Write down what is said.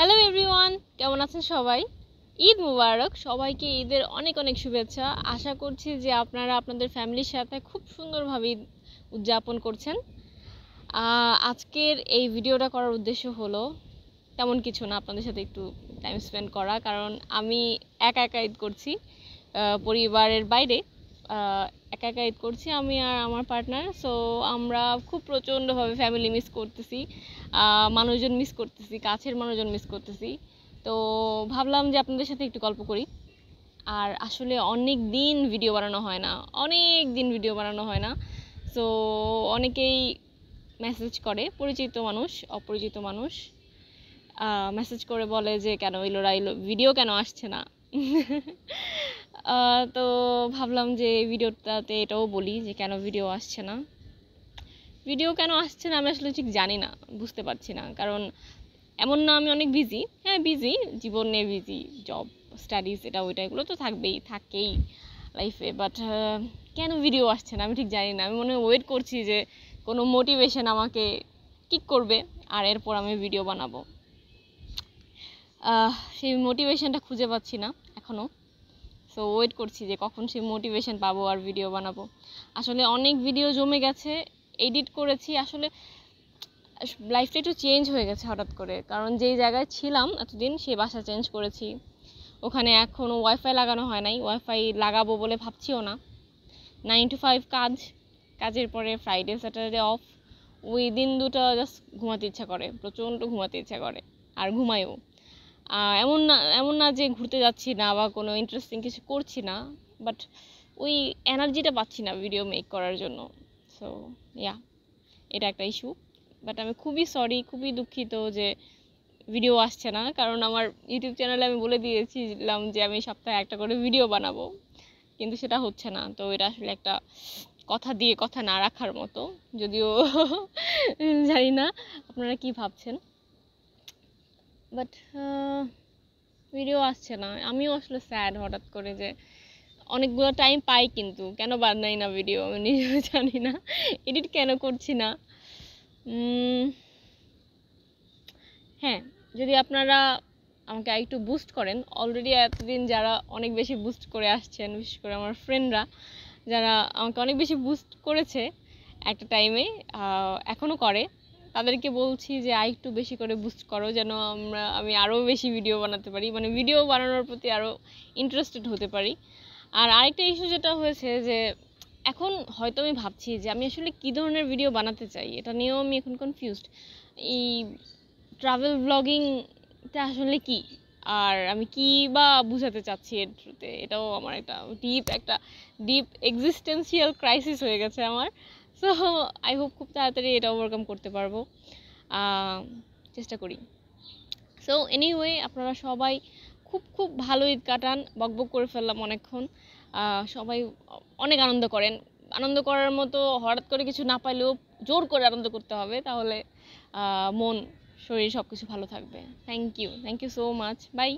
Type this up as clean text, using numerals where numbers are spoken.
Hello everyone, কেমন আছেন সবাই? ঈদ মুবারক সবাইকে। ঈদের অনেক অনেক শুভেচ্ছা। আশা করছি যে আপনারা আপনাদের ফ্যামিলির সাথে খুব সুন্দরভাবে ঈদ উদযাপন করছেন। আজকের এই ভিডিওটা করার উদ্দেশ্য হলো তেমন কিছু না, আপনাদের সাথে একটু টাইম স্পেন্ড করা, কারণ আমি একা একা ঈদ করছি, পরিবারের বাইরে একা একা ঈদ করছি আমি আর আমার পার্টনার। সো আমরা খুব প্রচণ্ডভাবে ফ্যামিলি মিস করতেছি, মানুষজন মিস করতেছি, কাছের মানুষজন মিস করতেছি। তো ভাবলাম যে আপনাদের সাথে একটু গল্প করি। আর আসলে অনেক দিন ভিডিও বানানো হয় না, সো অনেকেই মেসেজ করে, পরিচিত মানুষ অপরিচিত মানুষ মেসেজ করে বলে যে কেন ইলোরা ভিডিও কেন আসছে না। তো ভাবলাম যে ভিডিওটাতে এটাও বলি যে কেন ভিডিও আসছে না। আমি আসলে ঠিক জানি না, বুঝতে পারছি না, কারণ এমন না আমি অনেক বিজি। হ্যাঁ, বিজি, জীবনে বিজি, জব, স্টাডিজ, এটা ওইটা এগুলো তো থাকেই লাইফে। বাট কেন ভিডিও আসছে না আমি ঠিক জানি না। আমি মনে হয় ওয়েট করছি যে কোনো মোটিভেশন আমাকে কিক করবে আর এরপর আমি ভিডিও বানাবো। সেই মোটিভেশনটা খুঁজে পাচ্ছি না এখনও। সো ওয়েট করছি যে কখন সেই মোটিভেশন পাবো আর ভিডিও বানাবো। আসলে অনেক ভিডিও জমে গেছে, এডিট করেছি। আসলে লাইফটা একটু চেঞ্জ হয়ে গেছে হঠাৎ করে, কারণ যেই জায়গায় ছিলাম এতদিন সেই বাসা চেঞ্জ করেছি। ওখানে এখনও ওয়াইফাই লাগানো হয় নাই, ওয়াইফাই লাগাবো বলে ভাবছিও না। 9 to 5 কাজের পরে ফ্রাইডে স্যাটারডে অফ। ওই দিন দুটো জাস্ট ঘুমাতে ইচ্ছা করে, প্রচণ্ড ঘুমাতে ইচ্ছা করে, আর ঘুমায়ও। এমন না যে ঘুরতে যাচ্ছি না বা কোনো ইন্টারেস্টিং কিছু করছি না, বাট ওই এনার্জিটা পাচ্ছি না ভিডিও মেক করার জন্য। সো ইয়া, এটা একটা ইস্যু। বাট আমি খুবই সরি, খুবই দুঃখিত যে ভিডিও আসছে না, কারণ আমার ইউটিউব চ্যানেলে আমি বলে দিয়েছিলাম যে আমি সপ্তাহে একটা করে ভিডিও বানাবো, কিন্তু সেটা হচ্ছে না। তো এটা আসলে একটা কথা দিয়ে কথা না রাখার মতো, যদিও জানি না আপনারা কি ভাবছেন, বাট ভিডিও আসছে না। আমিও আসলে স্যাড হঠাৎ করে, যে অনেকগুলো টাইম পাই কিন্তু কেন বানাই না ভিডিও আমি নিজেও জানি না, এডিট কেন করছি না। হ্যাঁ, যদি আপনারা আমাকে একটু বুস্ট করেন, অলরেডি এতদিন যারা অনেক বেশি বুস্ট করে আসছেন, বিশেষ করে আমার ফ্রেন্ডরা যারা আমাকে অনেক বেশি বুস্ট করেছে একটা টাইমে, এখনও করে, তাদেরকে বলছি যে আরেকটু বেশি করে বুস্ট করো, যেন আমি আরও বেশি ভিডিও বানাতে পারি, মানে ভিডিও বানানোর প্রতি আরও ইন্টারেস্টেড হতে পারি। আর আরেকটা ইস্যু যেটা হয়েছে, যে এখন হয়তো আমি ভাবছি যে আমি আসলে কী ধরনের ভিডিও বানাতে চাই, এটা নিয়েও আমি এখন কনফিউজড। এই ট্রাভেল ব্লগিংটা আসলে কি, আর আমি কী বা বোঝাতে চাচ্ছি এর থ্রুতে, এটাও আমার একটা ডিপ এক্সিস্টেন্সিয়াল ক্রাইসিস হয়ে গেছে আমার। সো আই হোপ খুব তাড়াতাড়ি এটা ওভারকাম করতে পারবো, চেষ্টা করি। সো এনিওয়ে, আপনারা সবাই খুব খুব ভালো ঈদ কাটান। বকবক করে ফেললাম অনেকক্ষণ। সবাই অনেক আনন্দ করেন, আনন্দ করার মতো হঠাৎ করে কিছু না পাইলেও জোর করে আনন্দ করতে হবে, তাহলে মন শরীর সব কিছু ভালো থাকবে। Thank you so much, by.